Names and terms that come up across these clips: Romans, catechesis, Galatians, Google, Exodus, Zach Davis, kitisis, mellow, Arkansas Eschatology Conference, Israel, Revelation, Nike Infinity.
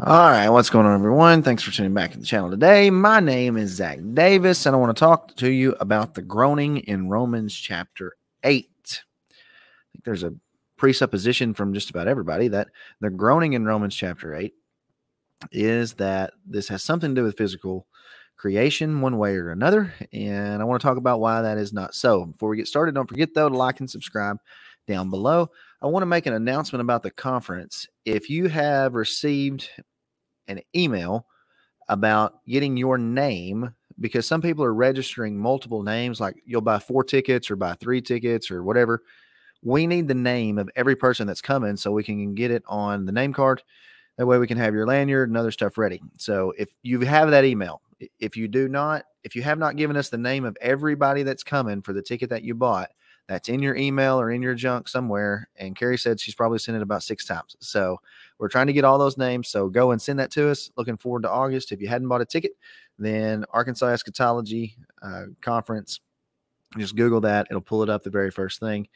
All right, what's going on, everyone? Thanks for tuning back to the channel today. My name is Zach Davis, and I want to talk to you about the groaning in Romans chapter 8. I think there's a presupposition from just about everybody that the groaning in Romans chapter 8 is that this has something to do with physical creation one way or another, and I want to talk about why that is not so. Before we get started, don't forget, though, to like and subscribe down below. I want to make an announcement about the conference. If you have received an email about getting your name, because some people are registering multiple names, like you'll buy 4 tickets or buy 3 tickets or whatever, we need the name of every person that's coming so we can get it on the name card. That way we can have your lanyard and other stuff ready. So if you have that email, if you have not given us the name of everybody that's coming for the ticket that you bought, that's in your email or in your junk somewhere. And Carrie said she's probably sent it about 6 times. So we're trying to get all those names. So go and send that to us. Looking forward to August. If you hadn't bought a ticket, then Arkansas Eschatology Conference, just Google that. It'll pull it up the very first thing,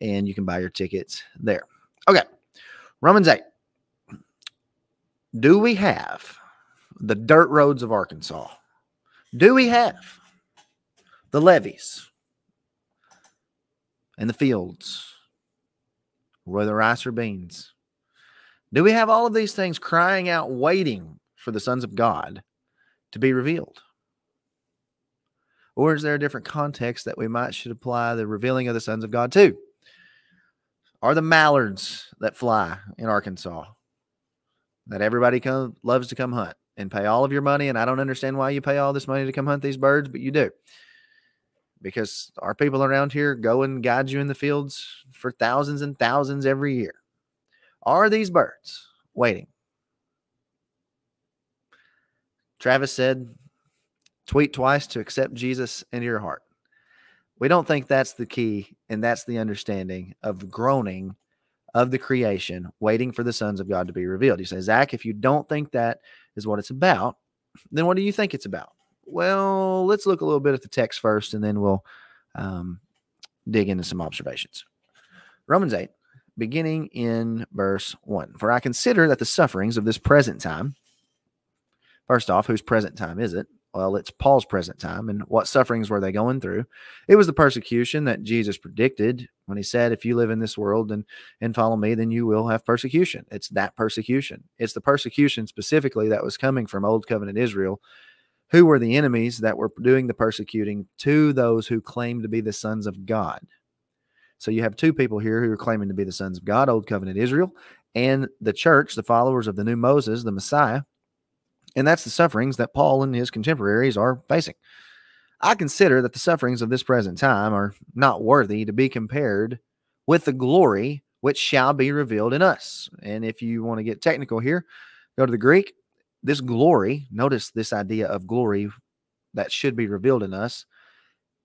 and you can buy your tickets there. Okay, Romans 8. Do we have the dirt roads of Arkansas? Do we have the levees and the fields, whether rice or beans? Do we have all of these things crying out, waiting for the sons of God to be revealed? Or is there a different context that we should apply the revealing of the sons of God to? Are the mallards that fly in Arkansas that everybody loves to come hunt and pay all of your money? And I don't understand why you pay all this money to come hunt these birds, but you do. Because our people around here go and guide you in the fields for thousands and thousands every year. Are these birds waiting? Travis said, tweet twice to accept Jesus into your heart. We don't think that's the key, and that's the understanding of groaning of the creation, waiting for the sons of God to be revealed. You say, Zach, if you don't think that is what it's about, then what do you think it's about? Well, let's look a little bit at the text first, and then we'll dig into some observations. Romans 8, beginning in verse 1. For I consider that the sufferings of this present time, first off, whose present time is it? Well, it's Paul's present time, and what sufferings were they going through? It was the persecution that Jesus predicted when he said, if you live in this world and follow me, then you will have persecution. It's that persecution. It's the persecution specifically that was coming from Old Covenant Israel, who were the enemies that were doing the persecuting to those who claimed to be the sons of God. So you have 2 people here who are claiming to be the sons of God, Old Covenant Israel, and the church, the followers of the new Moses, the Messiah. And that's the sufferings that Paul and his contemporaries are facing. I consider that the sufferings of this present time are not worthy to be compared with the glory which shall be revealed in us. And if you want to get technical here, go to the Greek. This glory, notice this idea of glory that should be revealed in us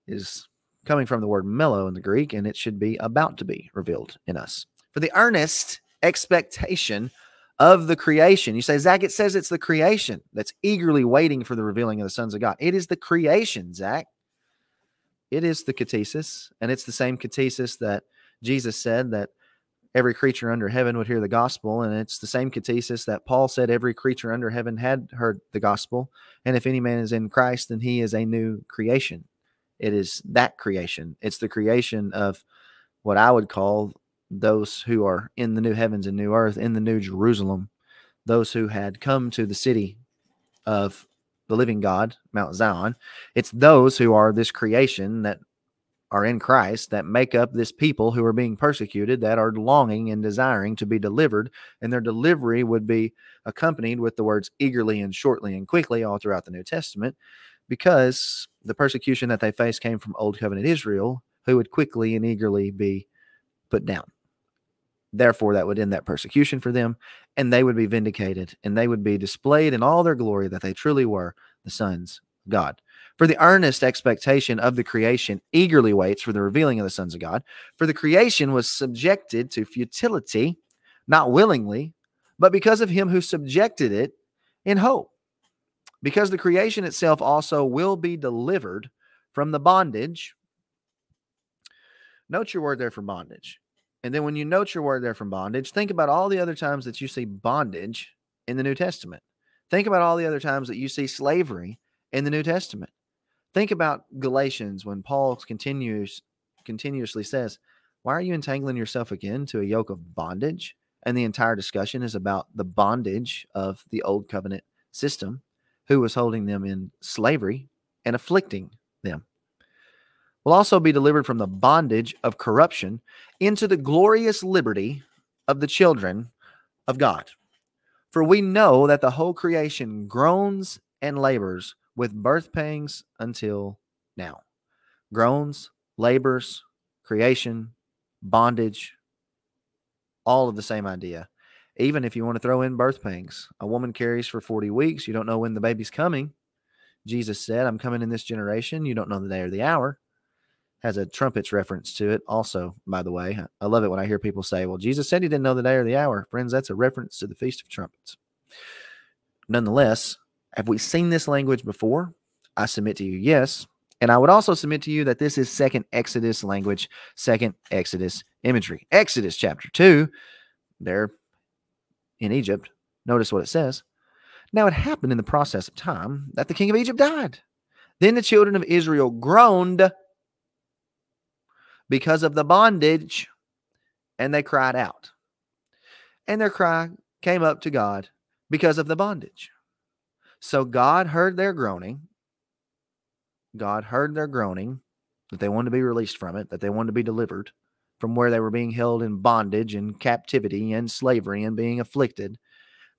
is coming from the word mellow in the Greek, and it should be about to be revealed in us. For the earnest expectation of the creation. You say, Zach, it says it's the creation that's eagerly waiting for the revealing of the sons of God. It is the creation, Zach. It is the kitisis, and it's the same kitisis that Jesus said that every creature under heaven would hear the gospel, and it's the same catechesis that Paul said every creature under heaven had heard the gospel, and if any man is in Christ, then he is a new creation. It is that creation. It's the creation of what I would call those who are in the new heavens and new earth, in the new Jerusalem, those who had come to the city of the living God, Mount Zion. It's those who are this creation that are in Christ that make up this people who are being persecuted, that are longing and desiring to be delivered, and their delivery would be accompanied with the words eagerly and shortly and quickly all throughout the New Testament, because the persecution that they faced came from Old Covenant Israel, who would quickly and eagerly be put down. Therefore, that would end that persecution for them, and they would be vindicated, and they would be displayed in all their glory that they truly were the sons of God. For the earnest expectation of the creation eagerly waits for the revealing of the sons of God. For the creation was subjected to futility, not willingly, but because of him who subjected it in hope. Because the creation itself also will be delivered from the bondage. Note your word there for bondage. And then when you note your word there from bondage, think about all the other times that you see bondage in the New Testament. Think about all the other times that you see slavery in the New Testament. Think about Galatians when Paul continuously says, why are you entangling yourself again to a yoke of bondage? And the entire discussion is about the bondage of the old covenant system, who was holding them in slavery and afflicting them. Will also be delivered from the bondage of corruption into the glorious liberty of the children of God. For we know that the whole creation groans and labors with birth pangs until now. Groans, labors, creation, bondage, all of the same idea. Even if you want to throw in birth pangs, a woman carries for 40 weeks. You don't know when the baby's coming. Jesus said, I'm coming in this generation. You don't know the day or the hour. Has a trumpets reference to it also, by the way. I love it when I hear people say, well, Jesus said he didn't know the day or the hour. Friends, that's a reference to the Feast of Trumpets. Nonetheless, have we seen this language before? I submit to you, yes. And I would also submit to you that this is second Exodus language, second Exodus imagery. Exodus chapter 2, there in Egypt, notice what it says. Now it happened in the process of time that the king of Egypt died. Then the children of Israel groaned because of the bondage, and they cried out. And their cry came up to God because of the bondage. So God heard their groaning. God heard their groaning, that they wanted to be released from it, that they wanted to be delivered from where they were being held in bondage and captivity and slavery and being afflicted.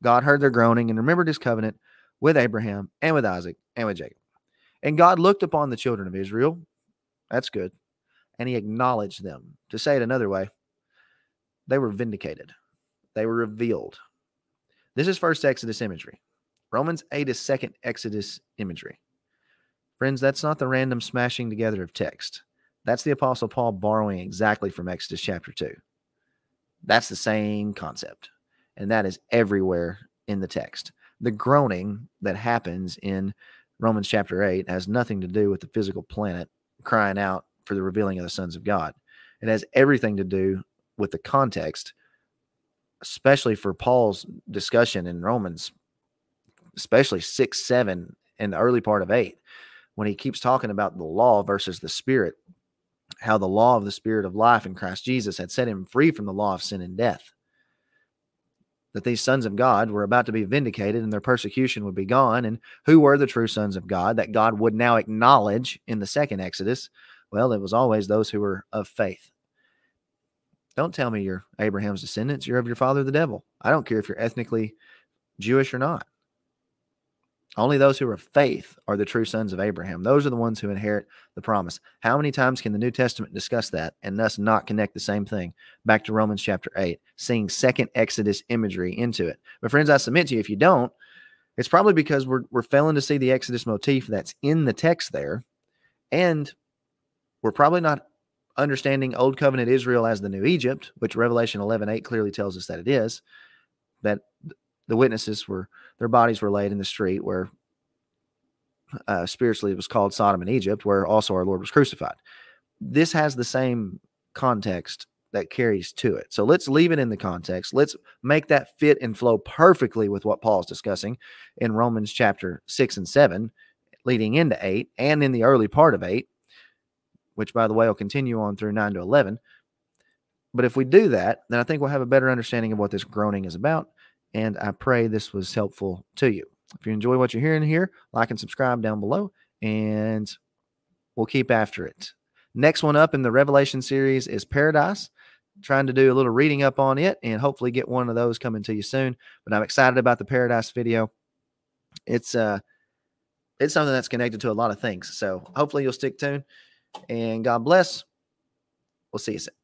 God heard their groaning and remembered his covenant with Abraham and with Isaac and with Jacob. And God looked upon the children of Israel. That's good. And he acknowledged them. To say it another way, they were vindicated. They were revealed. This is first Exodus imagery. Romans 8 is second Exodus imagery. Friends, that's not the random smashing together of text. That's the Apostle Paul borrowing exactly from Exodus chapter 2. That's the same concept. And that is everywhere in the text. The groaning that happens in Romans chapter 8 has nothing to do with the physical planet crying out for the revealing of the sons of God. It has everything to do with the context, especially for Paul's discussion in Romans, especially 6, 7, and the early part of 8, when he keeps talking about the law versus the Spirit, how the law of the Spirit of life in Christ Jesus had set him free from the law of sin and death, that these sons of God were about to be vindicated and their persecution would be gone, and who were the true sons of God that God would now acknowledge in the second Exodus? Well, it was always those who were of faith. Don't tell me you're Abraham's descendants. You're of your father, the devil. I don't care if you're ethnically Jewish or not. Only those who are of faith are the true sons of Abraham. Those are the ones who inherit the promise. How many times can the New Testament discuss that and thus not connect the same thing? Back to Romans chapter 8, seeing second Exodus imagery into it. But friends, I submit to you, if you don't, it's probably because we're failing to see the Exodus motif that's in the text there, and we're probably not understanding Old Covenant Israel as the New Egypt, which Revelation 11:8 clearly tells us that it is, that the witnesses were, their bodies were laid in the street where spiritually it was called Sodom and Egypt, where also our Lord was crucified. This has the same context that carries to it. So let's leave it in the context. Let's make that fit and flow perfectly with what Paul's discussing in Romans chapter 6 and 7, leading into 8, and in the early part of 8, which, by the way, will continue on through 9 to 11. But if we do that, then I think we'll have a better understanding of what this groaning is about, and I pray this was helpful to you. If you enjoy what you're hearing here, like and subscribe down below, and we'll keep after it. Next one up in the Revelation series is Paradise. I'm trying to do a little reading up on it and hopefully get one of those coming to you soon, but I'm excited about the Paradise video. It's something that's connected to a lot of things, so hopefully you'll stick tuned. And God bless. We'll see you soon.